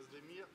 Özdemir 6.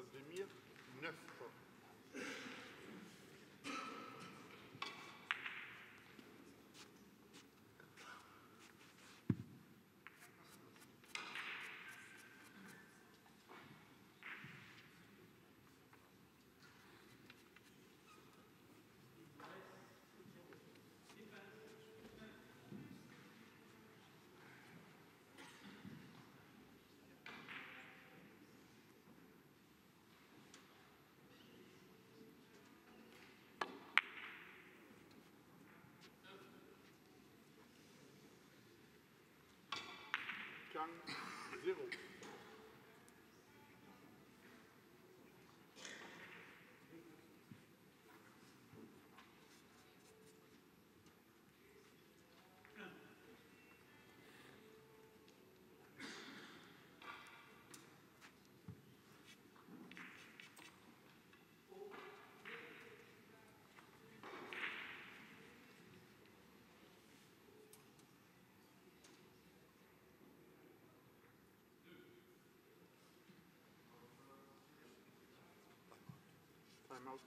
à Zdemir 9 fois. Gang 0. Time out.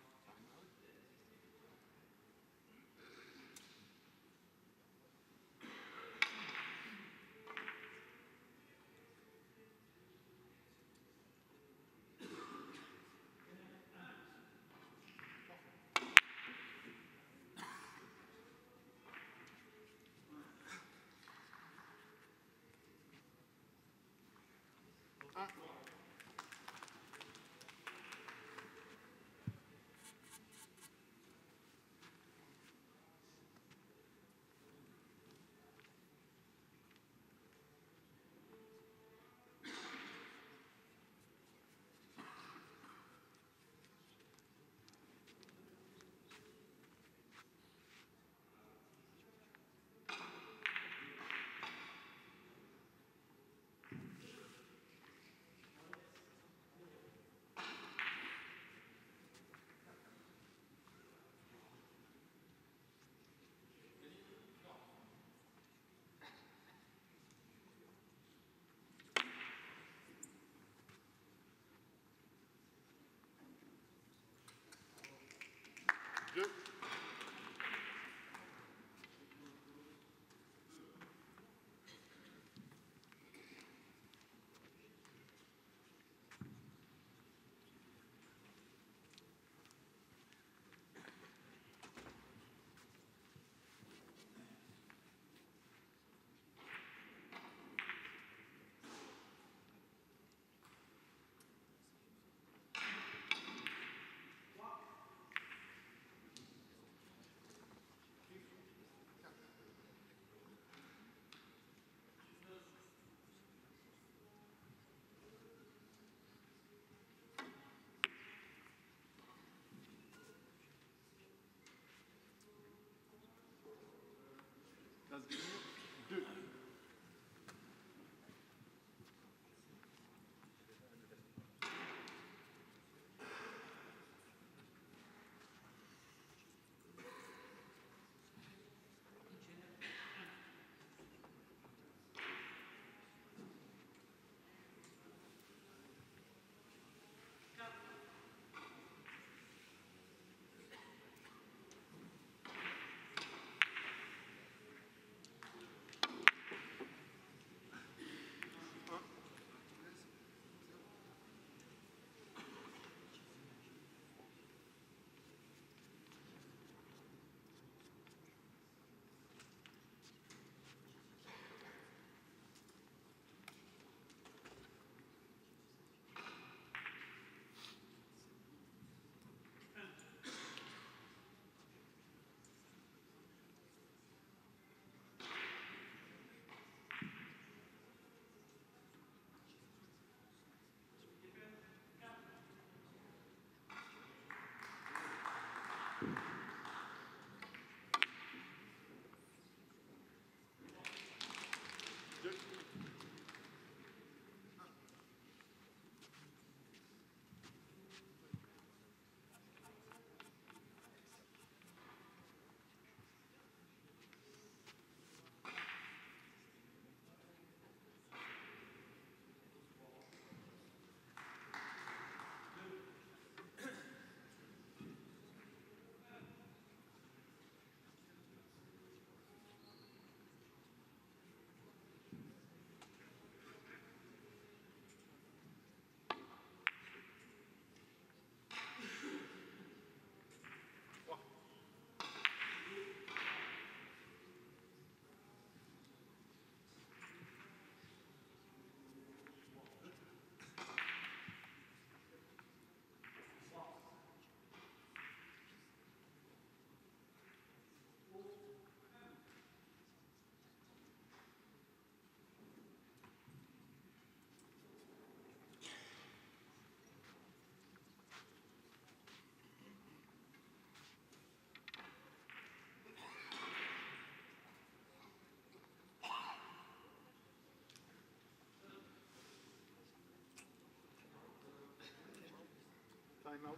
Das Ding 2. Timeout.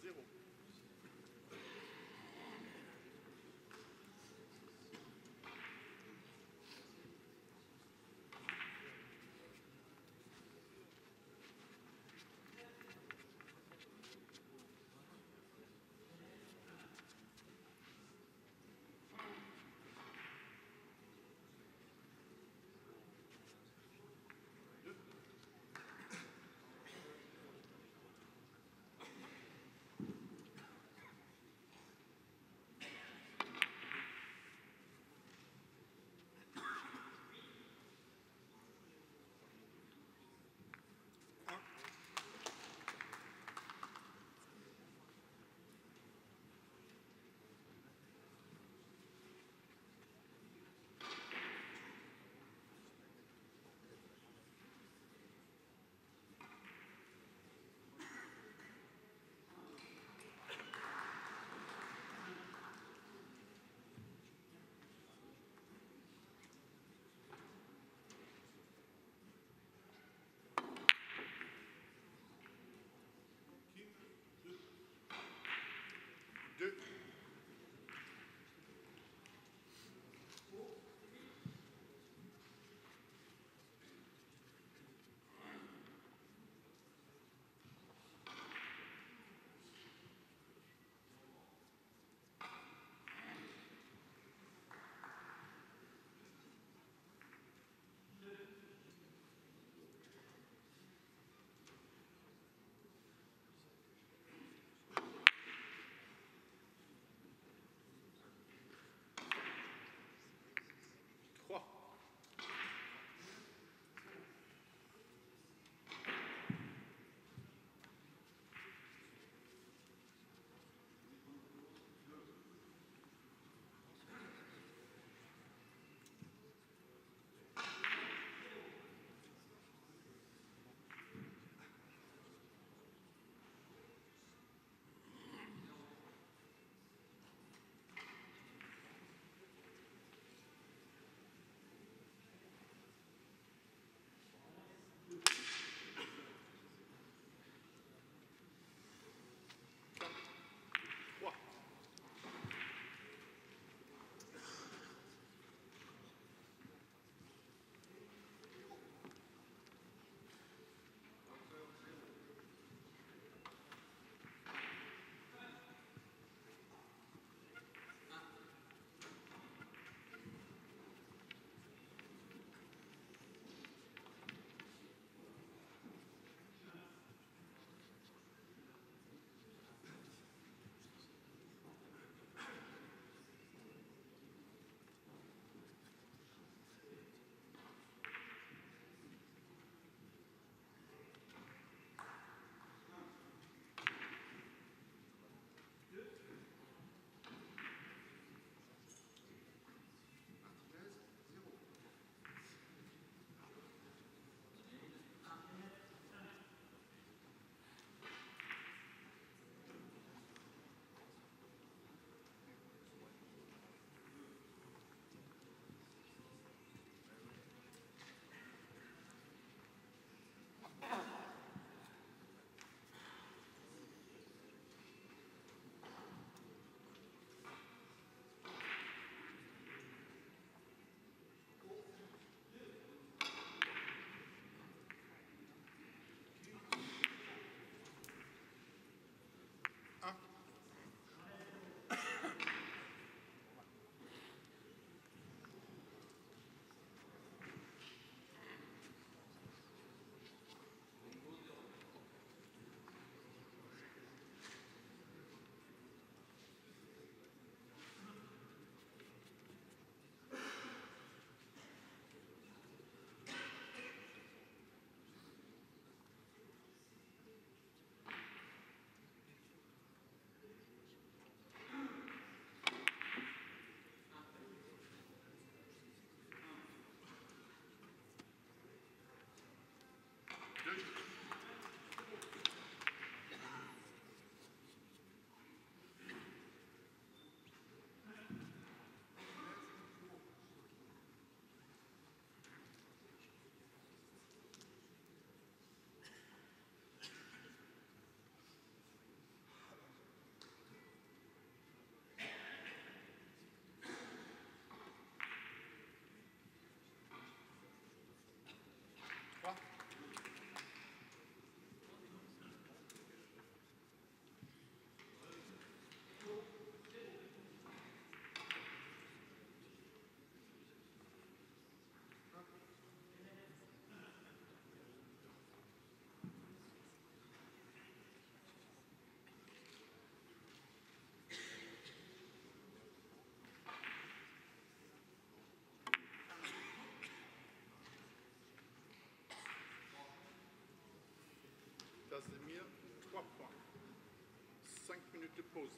Zéro. Casemir, 3 points. 5 minutes de pause.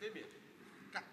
Demir, 4.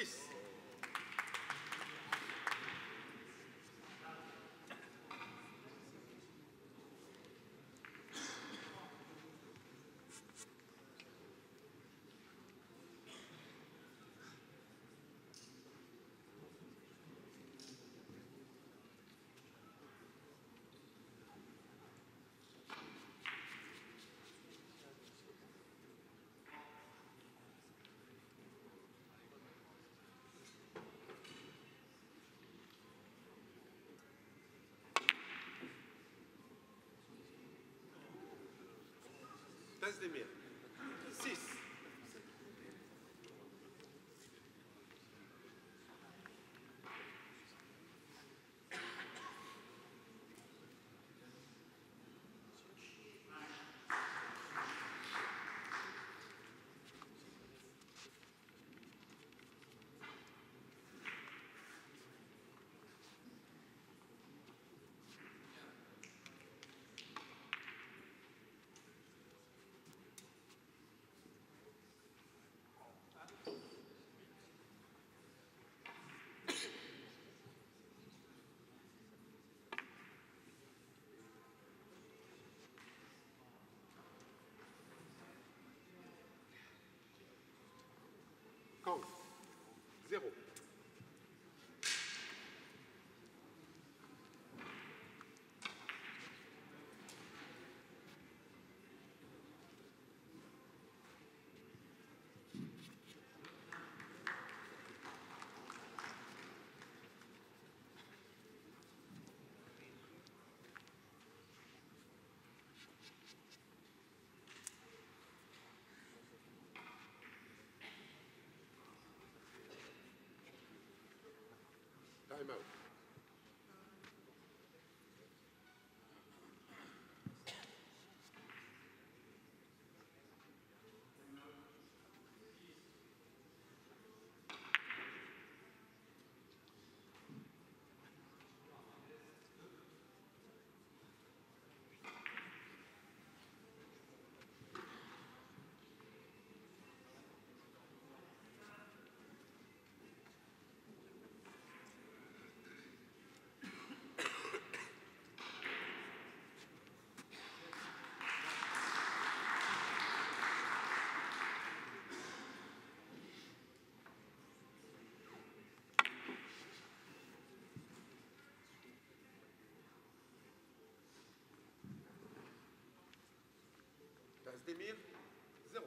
6. Tazdemir, 6. Count 0. Time out. Tazdemir, 0.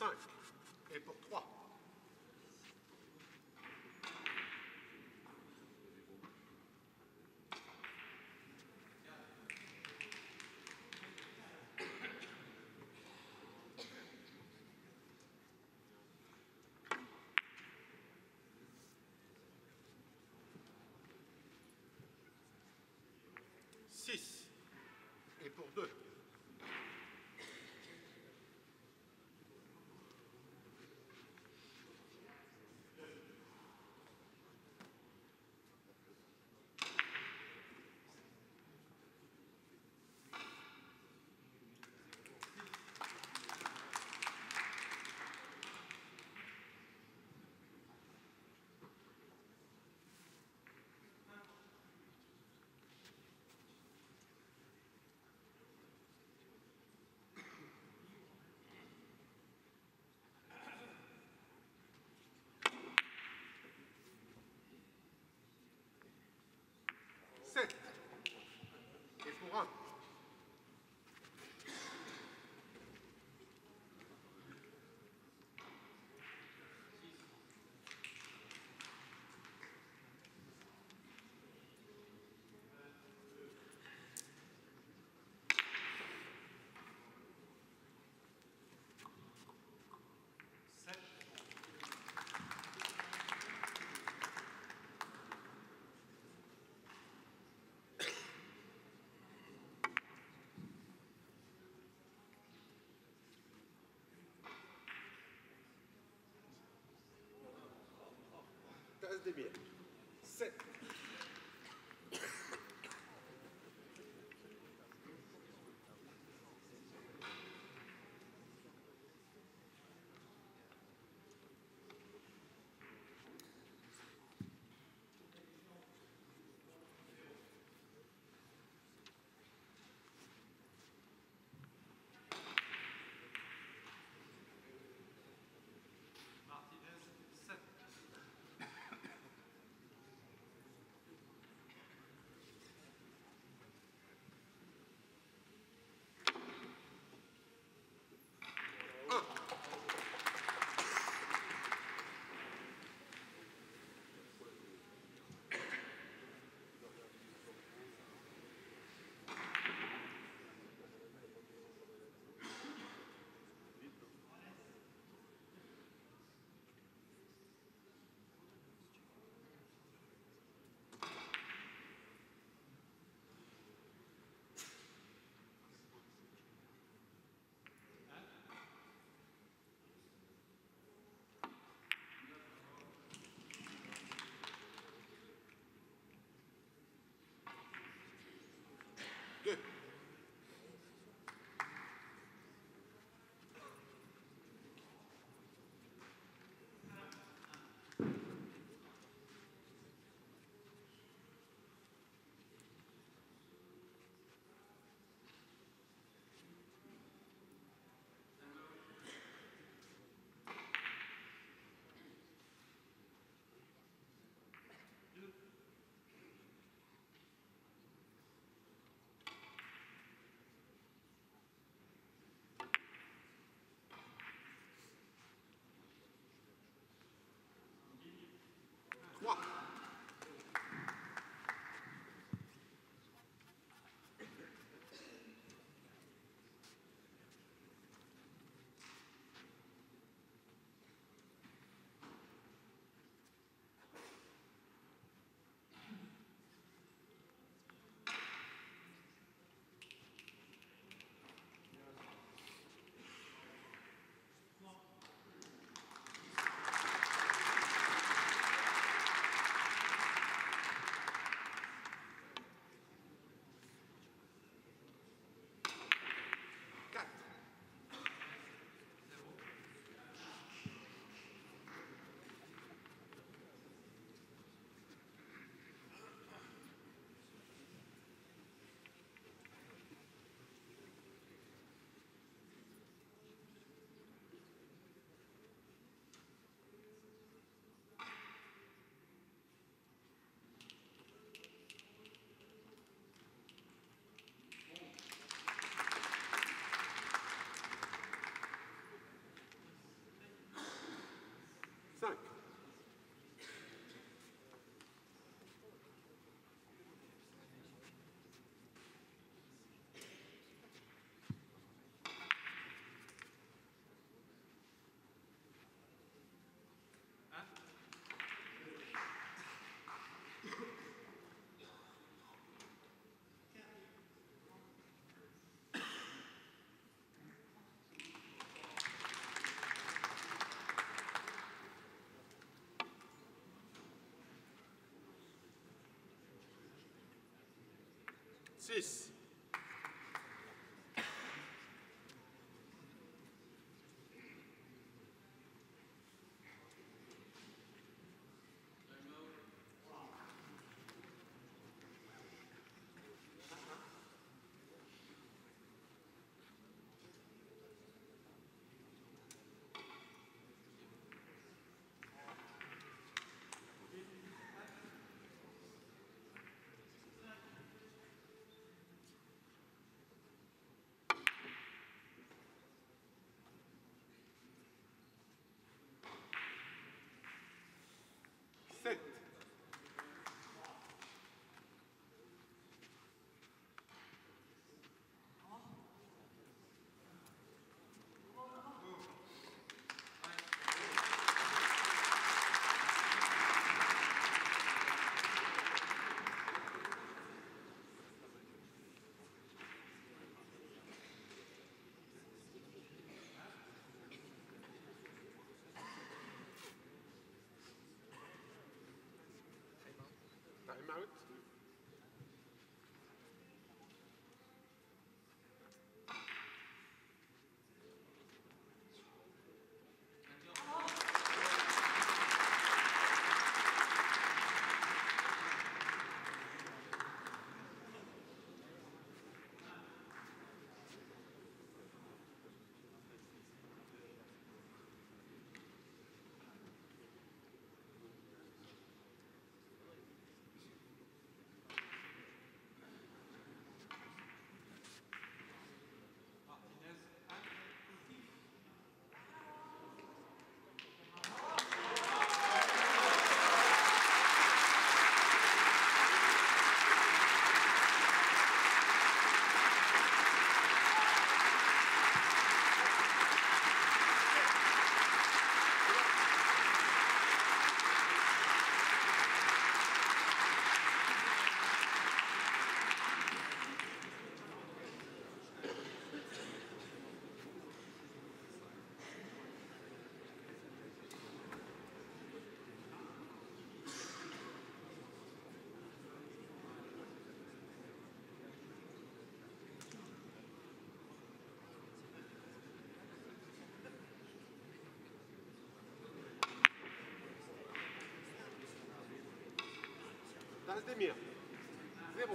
5 et pour 3. Et pour 2. 7 et pour 1. 7. 6. Out. Demir, 0.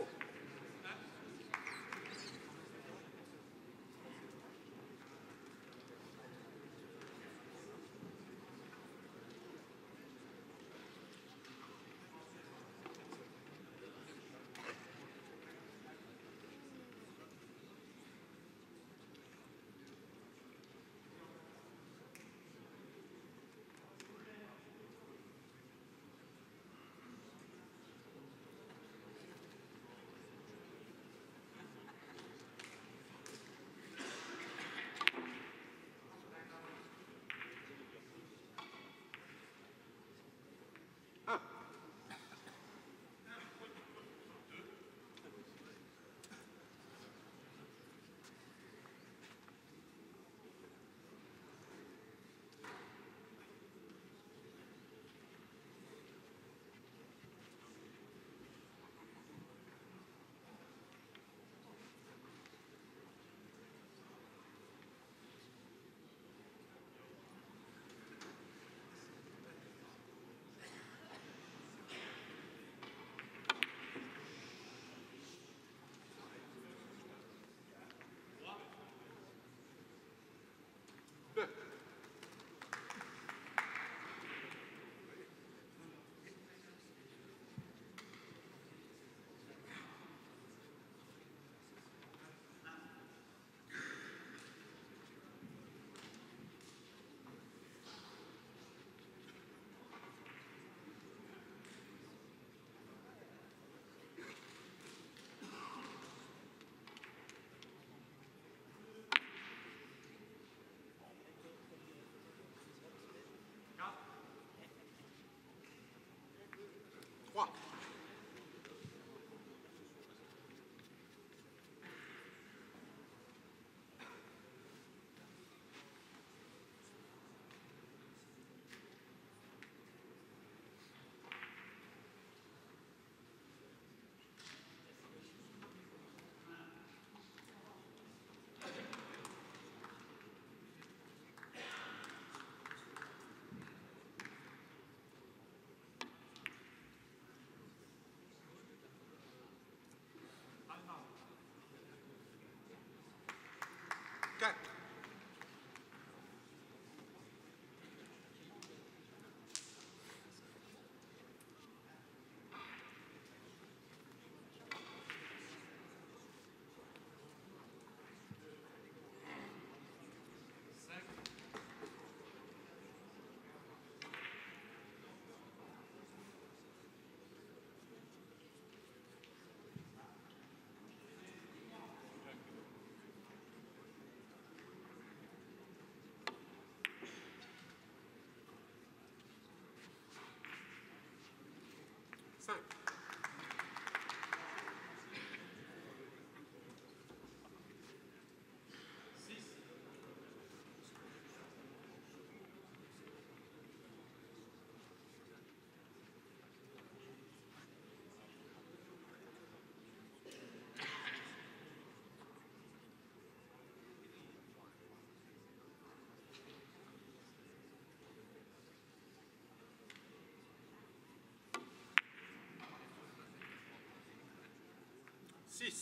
5. Six.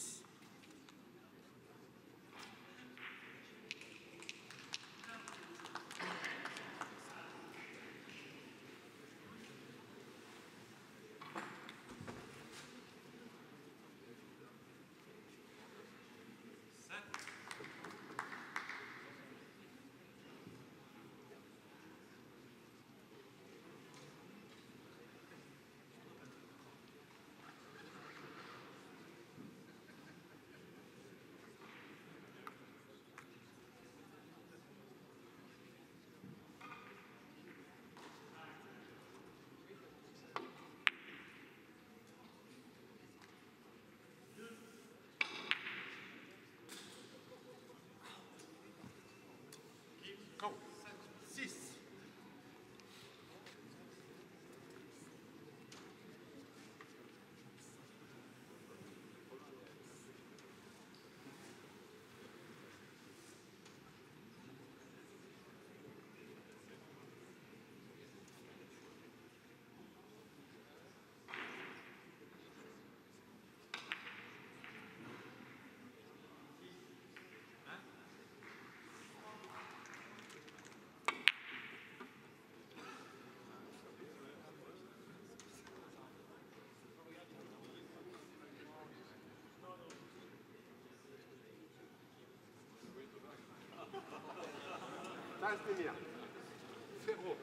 Casimir, Ferro,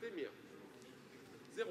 Demir, 0.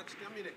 match terminé.